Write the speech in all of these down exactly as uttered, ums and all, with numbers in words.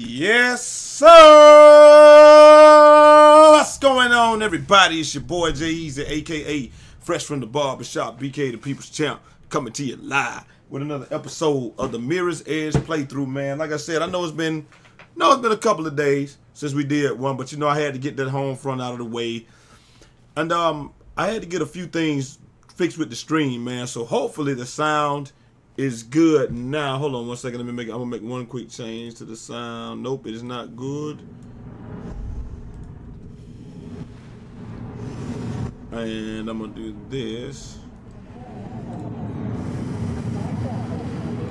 Yes, sir! What's going on, everybody? It's your boy, Jay Easy, a k a. Fresh from the Barbershop, B K, the People's Champ, coming to you live with another episode of the Mirror's Edge playthrough, man. Like I said, I know it's been, no, it's been a couple of days since we did one, but you know, I had to get that home front out of the way. And um, I had to get a few things fixed with the stream, man, so hopefully the sound is good now. Hold on one second. Let me make. I'm gonna make one quick change to the sound. Nope, it is not good. And I'm gonna do this.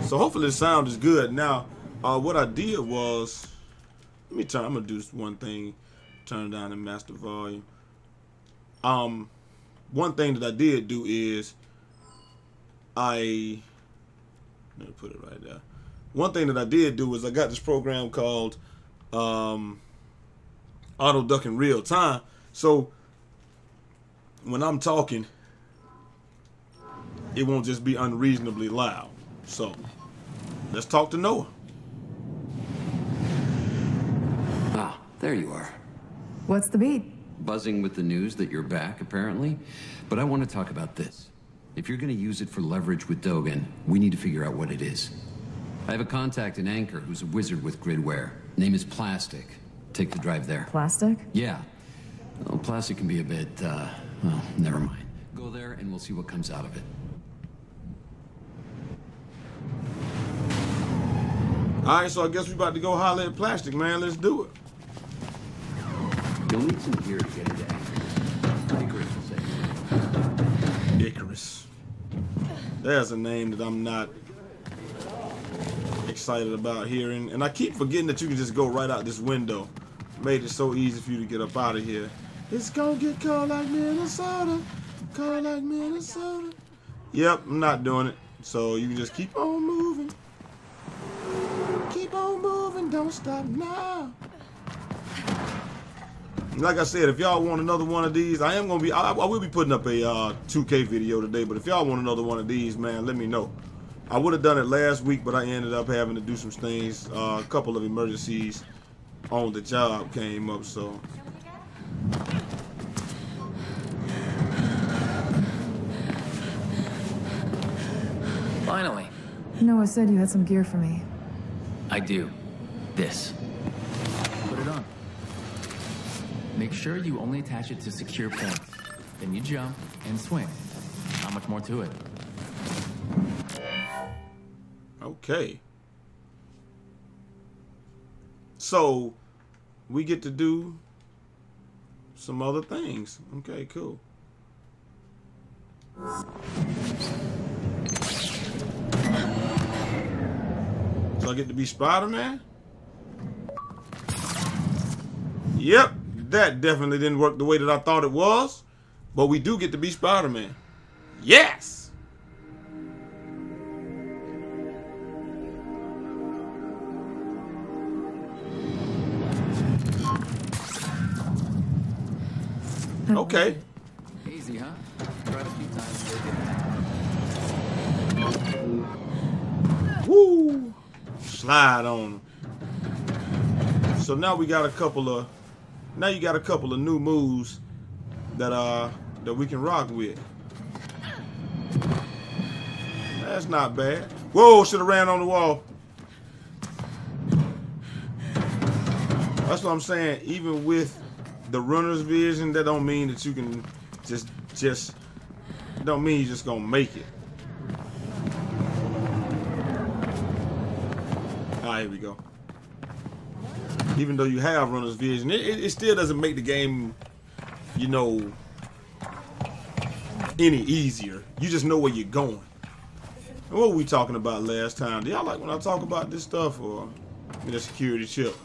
So hopefully the sound is good now. Uh, what I did was, let me turn. I'm gonna do this one thing. Turn down the master volume. Um, one thing that I did do is, I. Let me put it right there. One thing that I did do is I got this program called um, Auto Duck in Real Time. So when I'm talking, it won't just be unreasonably loud. So let's talk to Noah. Ah, there you are. What's the beat? Buzzing with the news that you're back, apparently. But I want to talk about this. If you're going to use it for leverage with Dogen, we need to figure out what it is. I have a contact in Anchor who's a wizard with gridware. Name is Plastic. Take the drive there. Plastic? Yeah. Well, Plastic can be a bit, uh, well, never mind. Go there and we'll see what comes out of it. All right, so I guess we're about to go holler at Plastic, man. Let's do it. You'll need some gear to get into Anchor. Icarus will say. Icarus. There's a name that I'm not excited about hearing. And I keep forgetting that you can just go right out this window. Made it so easy for you to get up out of here. It's gonna get cold like Minnesota. Cold like Minnesota. Yep, I'm not doing it. So you can just keep on moving. Keep on moving, don't stop now. Like I said, if y'all want another one of these, I am gonna be, I, I will be putting up a uh, two K video today, but if y'all want another one of these, man, let me know. I would have done it last week, but I ended up having to do some things. Uh, a couple of emergencies on the job came up, so. Finally. Noah said you had some gear for me. I do. This. Put it on. Make sure you only attach it to secure points. Then you jump and swing. Not much more to it. Okay. So, we get to do some other things. Okay, cool. So I get to be Spider-Man? Yep. That definitely didn't work the way that I thought it was, but we do get to be Spider-Man. Yes! Okay. Easy, huh? Woo! Slide on. So now we got a couple of Now you got a couple of new moves that uh that we can rock with. That's not bad. Whoa, should have ran on the wall. That's what I'm saying. Even with the runner's vision, that don't mean that you can just just don't mean you're just gonna make it. All right, here we go. Even though you have runner's vision, it, it still doesn't make the game, you know, any easier. You just know where you're going. And what were we talking about last time? Do y'all like when I talk about this stuff or the security chip?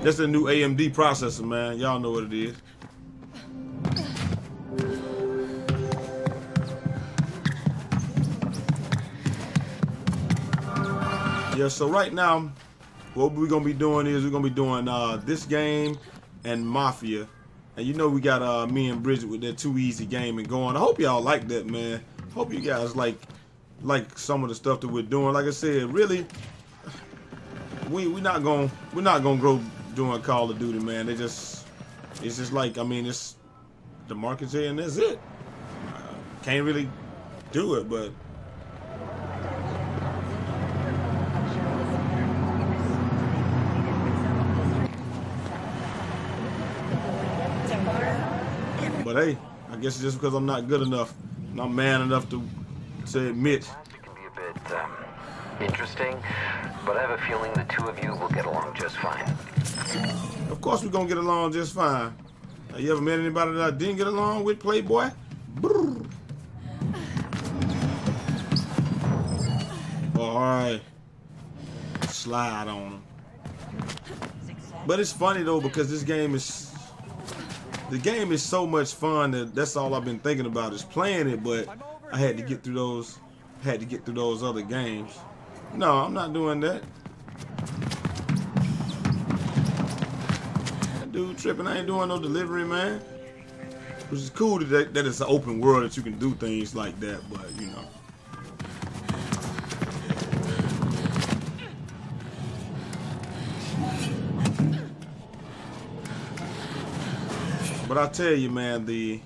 That's the new A M D processor, man. Y'all know what it is. Yeah, so right now, what we're going to be doing is we're going to be doing uh, this game and Mafia. And you know we got uh, me and Bridget with that Too Easy gaming going. I hope y'all like that, man. Hope you guys like like some of the stuff that we're doing. Like I said, really, we we not gonna we're not gonna grow doing Call of Duty, man. They just it's just like I mean it's the market's here and that's it. Uh, can't really do it, but. But hey, I guess it's just because I'm not good enough, and I'm man enough to to admit. Plastic can be a bit um, interesting, but I have a feeling the two of you will get along just fine. Of course, we're gonna get along just fine. Now, you ever met anybody that I didn't get along with, Playboy? Brrr. Well, all right, slide on him. But it's funny though because this game is. The game is so much fun that that's all I've been thinking about is playing it, but I had to get through those, had to get through those other games. No, I'm not doing that. That dude tripping, I ain't doing no delivery, man. Which is cool that, that it's an open world that you can do things like that, but you know. But I tell you, man, the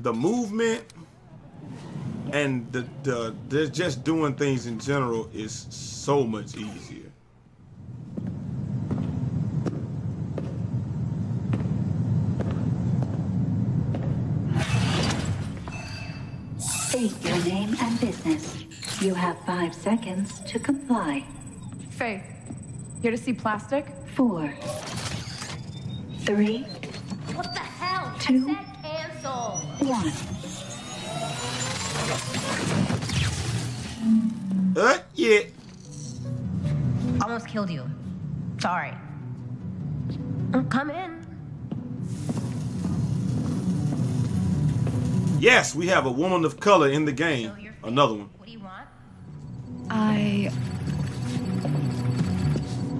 the movement and the, the they're just doing things in general is so much easier. State your name and business. You have five seconds to comply. Faith, here to see Plastic? Four. Three. What the hell? Two. I said cancel. One. Uh, yeah. Almost killed you. Sorry. Come in. Yes, we have a woman of color in the game. Another one. What do you want? I.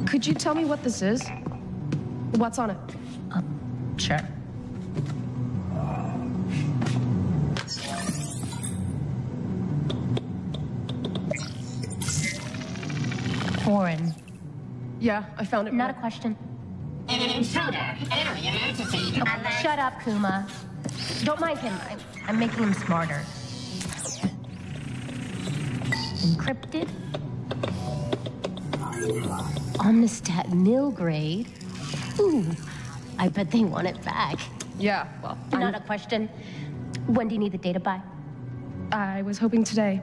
Could you tell me what this is? What's on it? Sure. Foreign. Yeah, I found it. Not wrong. A question. An intruder entering an entity. Okay, shut up, Kuma. Don't mind him. I'm, I'm making him smarter. Encrypted. Omnistat nil grade. Ooh. I bet they want it back. Yeah, well, I'm... Not a question. When do you need the data by? I was hoping today.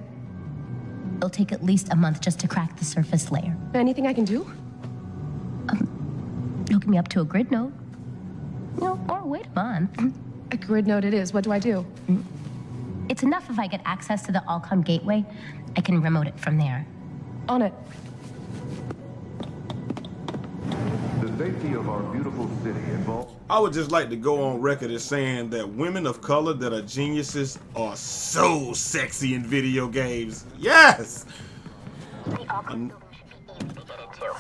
It'll take at least a month just to crack the surface layer. Anything I can do? Um, hook me up to a grid node. No, or wait a month. A grid node it is. What do I do? It's enough if I get access to the Alcom gateway. I can remote it from there. On it. Safety of our beautiful city involved. I would just like to go on record as saying that women of color that are geniuses are so sexy in video games. Yes! The Alcom building should be easy to get into.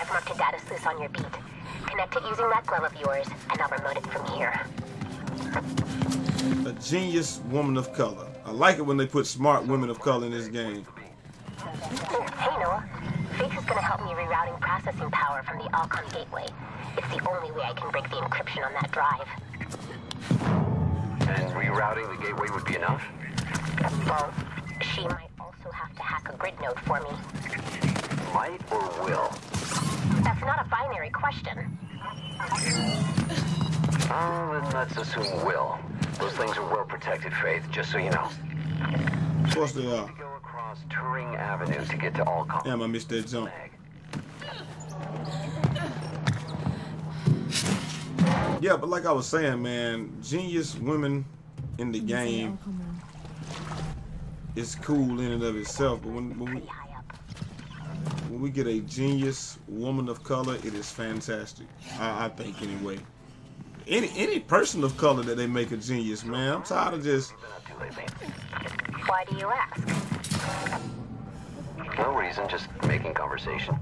I've marked a data sluice on your beat. Connect it using that glove of yours, and I'll remote it from here. A genius woman of color. I like it when they put smart women of color in this game. Hey, Noah. Faith is going to help me rerouting processing power from the Alcom gateway. It's the only way I can break the encryption on that drive. And rerouting the gateway would be enough? Well, she might also have to hack a grid node for me. Might or will? That's not a binary question. Oh, then let's assume will. Those things are well protected, Faith, just so you know. Of course they are. Turing Avenue to get to Alcom. Damn, I missed that jump. Yeah, but like I was saying, man, genius women in the game is cool in and of itself. But when, when, we, when we get a genius woman of color, it is fantastic. I, I think anyway. Any any person of color that they make a genius, man. I'm tired of just. Why do you ask? No reason, just making conversation.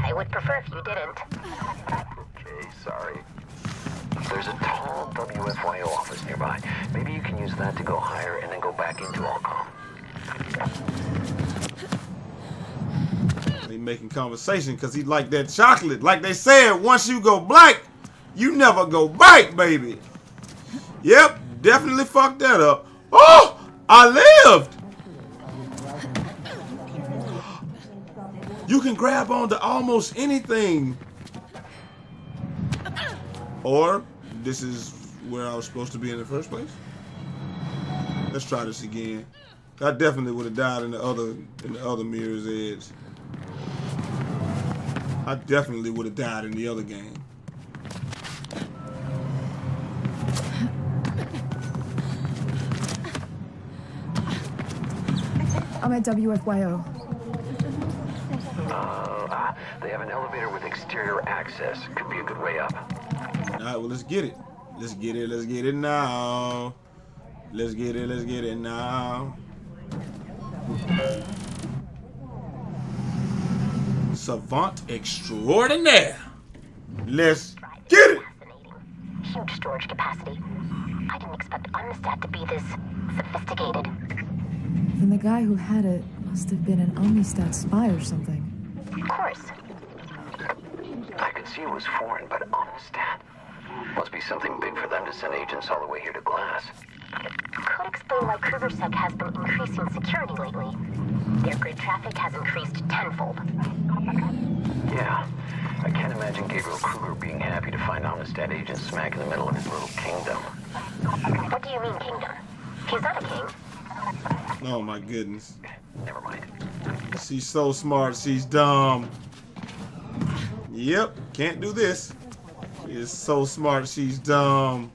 I would prefer if you didn't. Okay, sorry. There's a tall W F Y O office nearby. Maybe you can use that to go higher and then go back into Alcom. They making conversation because he liked that chocolate. Like they said, once you go black, you never go back, baby. Yep, definitely fucked that up. Oh, I lived. You can grab onto almost anything. Or this is where I was supposed to be in the first place. Let's try this again. I definitely would have died in the other in the other Mirror's Edge. I definitely would have died in the other game. I'm at W F Y O. Uh, they have an elevator with exterior access. Could be a good way up. All right, well, let's get it. Let's get it. Let's get it now. Let's get it. Let's get it now. Savant extraordinaire. Let's get it. Huge storage capacity. I didn't expect Omnistat to be this sophisticated. Then the guy who had it must have been an Omnistat spy or something. Of course. I could see it was foreign, but Omnistat must be something big for them to send agents all the way here to Glass. Could explain why Krugersec has been increasing security lately. Their grid traffic has increased tenfold. Yeah, I can't imagine Gabriel Kruger being happy to find Omnistat agents smack in the middle of his little kingdom. What do you mean, kingdom? He's not a king. Oh my goodness. Never mind. She's so smart, she's dumb. Yep, can't do this. She is so smart, she's dumb.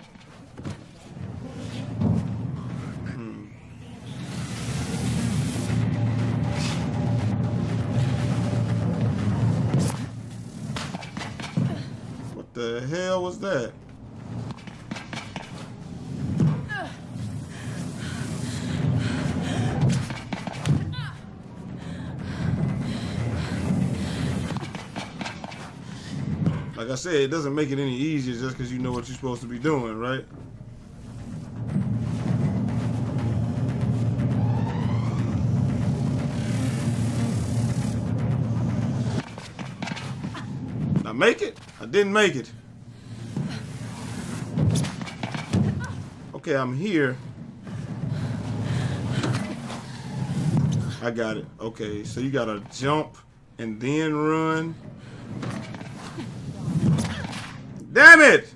The hell was that? Like I said, it doesn't make it any easier just because you know what you're supposed to be doing, right? I make it. I didn't make it. Okay, I'm here. I got it. Okay, so you gotta jump and then run. Damn it!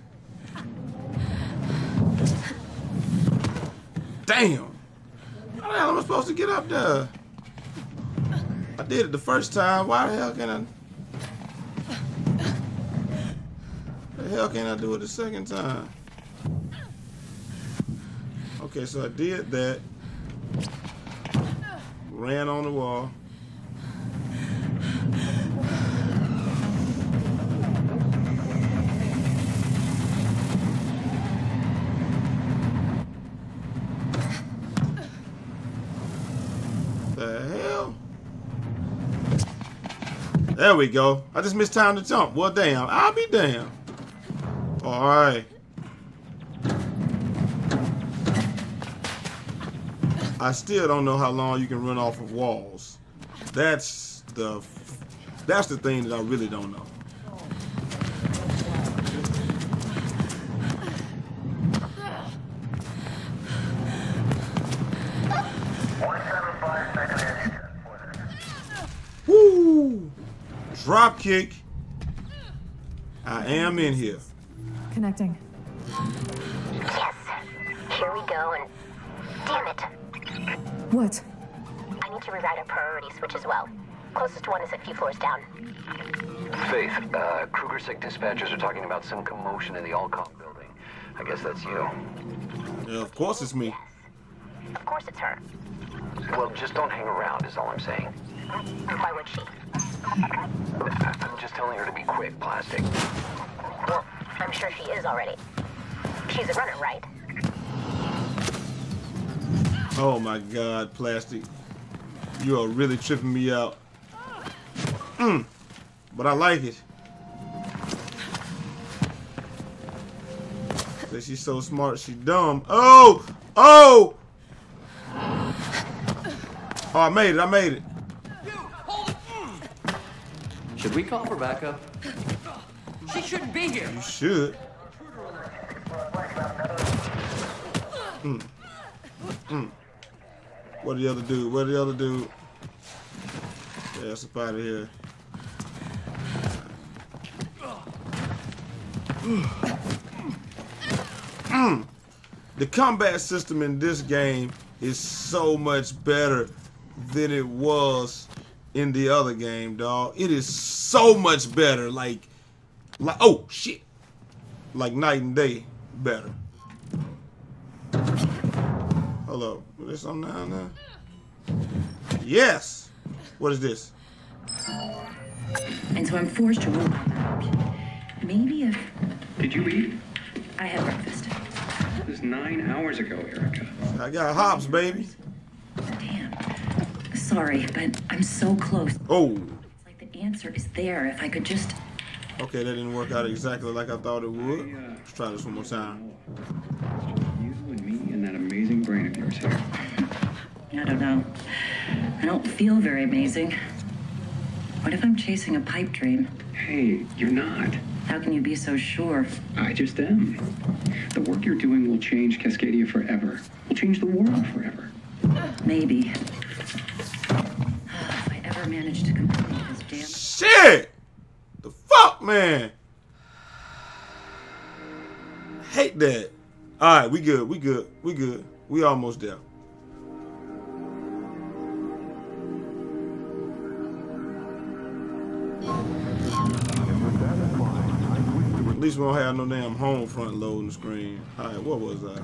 Damn! How the hell am I supposed to get up there? I did it the first time. Why the hell can I... Hell, can't I do it the second time? Okay, so I did that. Ran on the wall. The hell? There we go. I just missed time to jump. Well, damn. I'll be damned. All right. I still don't know how long you can run off of walls. That's the that's the thing that I really don't know. Woo! Drop kick. I am in here. Connecting. Yes. Here we go, and damn it. What? I need to rewrite a priority switch as well. Closest one is a few floors down. Faith, uh, Krugersec dispatchers are talking about some commotion in the Alcom building. I guess that's you. Yeah, of course it's me. Yes. Of course it's her. Well, just don't hang around is all I'm saying. Why would she? I'm just telling her to be quick, Plastic. Well, I'm sure she is already. She's a runner, right? Oh my God, Plastic. You are really tripping me out. Mm, but I like it. She's so smart, she's dumb. Oh! Oh! Oh, I made it, I made it. Should we call for backup? She shouldn't be here. You should. Mm. Mm. What the other dude? What the other dude? Yeah, somebody here. Mm. The combat system in this game is so much better than it was in the other game, dog. It is so much better. Like, like oh shit, like night and day better. Hello, is there something down there? Yes. What is this? And so I'm forced to roll. Maybe if. Did you eat? I had breakfast. It was nine hours ago, Erica. I got hops, baby. Damn. Sorry, but I'm so close. Oh. It's like the answer is there if I could just. Okay, that didn't work out exactly like I thought it would. Let's try this one more time. It's just you and me and that amazing brain of yours here. I don't know. I don't feel very amazing. What if I'm chasing a pipe dream? Hey, you're not. How can you be so sure? I just am. The work you're doing will change Cascadia forever. We'll change the world forever. Maybe. If I ever manage to complete this damn... Shit! The fuck, man! I hate that. Alright, we good, we good, we good. We almost there. At least we don't have no damn home front loading the screen. Alright, what was I?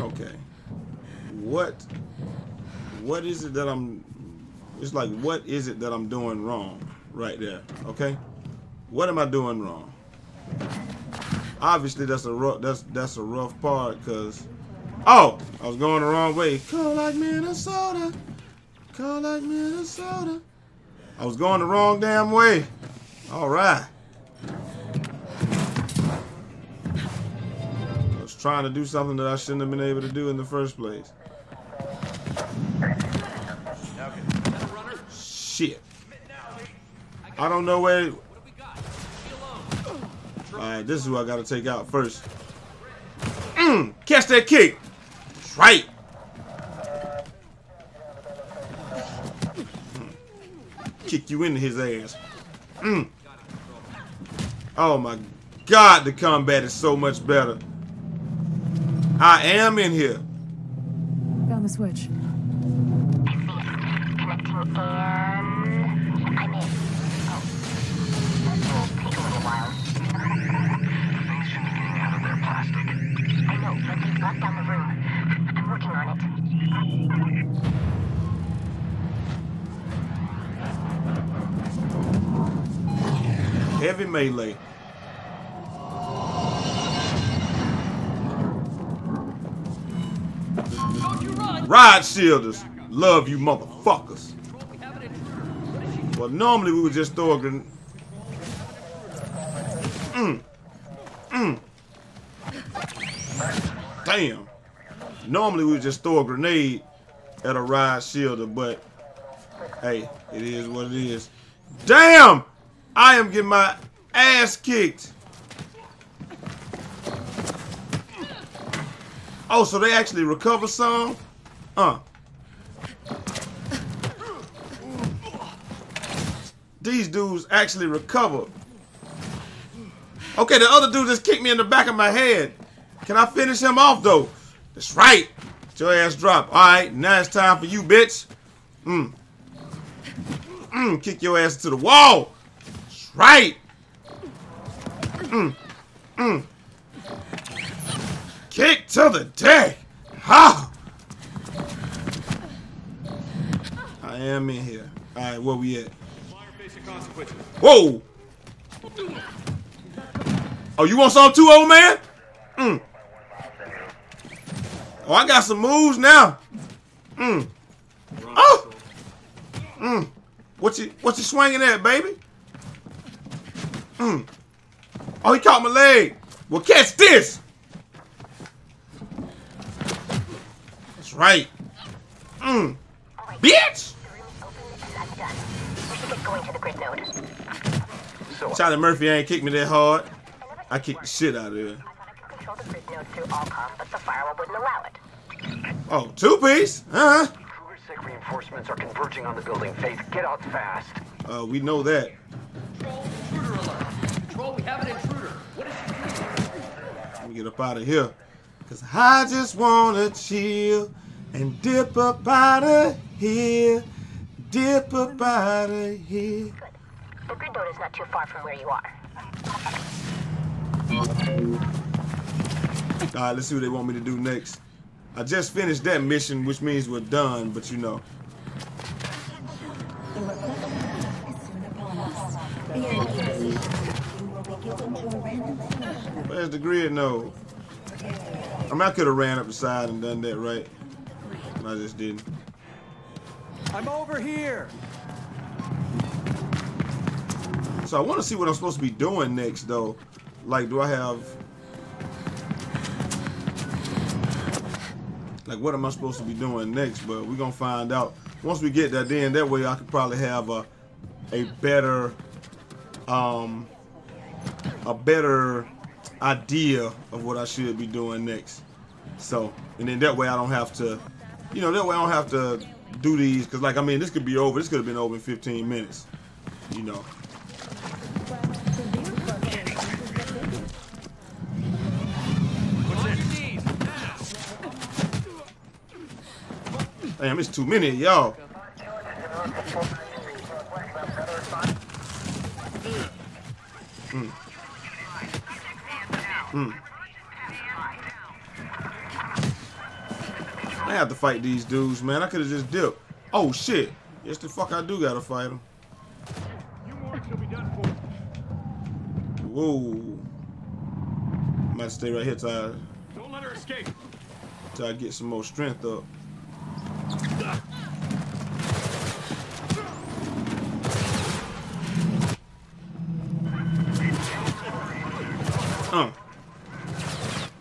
Okay. What what is it that I'm it's like what is it that I'm doing wrong right there? Okay? What am I doing wrong? Obviously that's a rough that's that's a rough part because oh! I was going the wrong way. Cold like Minnesota. Cold like Minnesota. I was going the wrong damn way. All right. I was trying to do something that I shouldn't have been able to do in the first place. Shit. I don't know where... All right, this is who I got to take out first. Mm, catch that kick. That's right. Kick you into his ass. Mm. Oh my God, the combat is so much better. I am in here. Found the switch. Connecting and I'm in. Oh, this will take a little while. Things should be getting out of their plastic. I know, but you've locked down the room. I'm working on it. Heavy melee. Don't you run. Ride shielders. Love you motherfuckers. Well, normally we would just throw a grenade. Mm. Mm. Damn. Normally we would just throw a grenade at a ride shielder, but hey, it is what it is. Damn! I am getting my ass kicked. Oh, so they actually recover some? Uh. These dudes actually recover. Okay, the other dude just kicked me in the back of my head. Can I finish him off, though? That's right. Get your ass dropped. All right, now it's time for you, bitch. Mm. Mm, kick your ass to the wall. Right. Mm. Mm. Kick to the deck. Ha. I am in here. All right, where we at? Whoa. Oh, you want some too, old man? Mm. Oh, I got some moves now. Mm. Oh. Mm. What you what you swinging at, baby? Mm. Oh, he caught my leg. Well, catch this. That's right. Mm. Bitch! Charlie Murphy ain't kicked me that hard. I kicked the shit out of it. Oh, two piece? Uh huh. Krugersec reinforcements are converging on the building. Faith, get out fast. Uh, we know that. Intruder alert. Control, we have an intruder. What is? Let me get up out of here. Cause I just wanna chill and dip up out of here. Dip up out of here. Good. The grid boat is not too far from where you are. Alright, let's see what they want me to do next. I just finished that mission, which means we're done, but you know. Where's the grid node? I mean, I could have ran up the side and done that, right? But I just didn't. I'm over here. So I want to see what I'm supposed to be doing next, though. Like, do I have... Like, what am I supposed to be doing next? But we're going to find out. Once we get that in, that way I could probably have a, a better... Um... A better... idea of what I should be doing next. So, and then that way I don't have to, you know, that way I don't have to do these, because like, I mean, this could be over, this could have been over in fifteen minutes, you know. Damn, it's too many, y'all. Mm. Mm. I have to fight these dudes, man. I could have just dipped. Oh shit! Yes, the fuck I do gotta fight them. Whoa! I might stay right here till I, don't let her escape. Till I get some more strength up. Uh.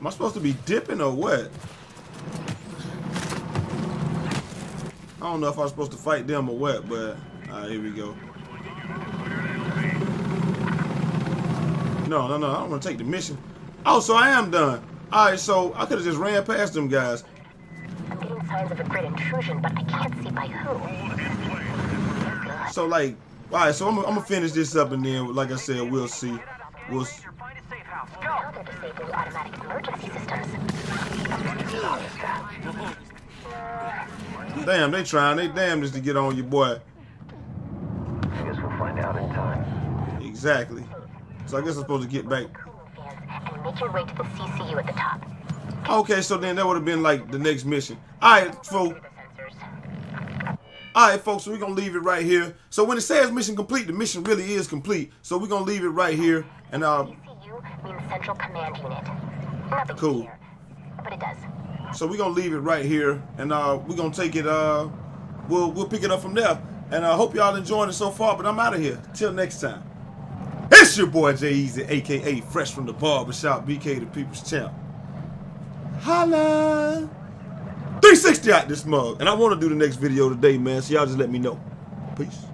Am I supposed to be dipping or what? I don't know if I'm supposed to fight them or what, but all right, here we go. No, no, no, I don't want to take the mission. Oh, so I am done. All right, so I could have just ran past them guys. I'm getting signs of a great intrusion, but I can't see by who. So like, all right, so I'm, I'm gonna finish this up and then, like I said, we'll see. We'll see. Damn, they trying. They damn just to get on your boy. I guess we'll find out in time. Exactly. So I guess I'm supposed to get back. And make your way to the C C U at the top. Okay, so then that would have been like the next mission. All right, folks. All right, folks. So we're gonna leave it right here. So when it says mission complete, the mission really is complete. So we're gonna leave it right here, and uh. Means Central Command Unit. Nothing cool. Here, but it does. So we're gonna leave it right here, and uh, we're gonna take it. Uh, we'll we'll pick it up from there. And I uh, hope y'all enjoying it so far. But I'm out of here. Till next time. It's your boy Jay Easy, aka Fresh from the Barbershop, B K the People's Champ. Holla! three sixty out this mug, and I want to do the next video today, man. So y'all just let me know. Peace.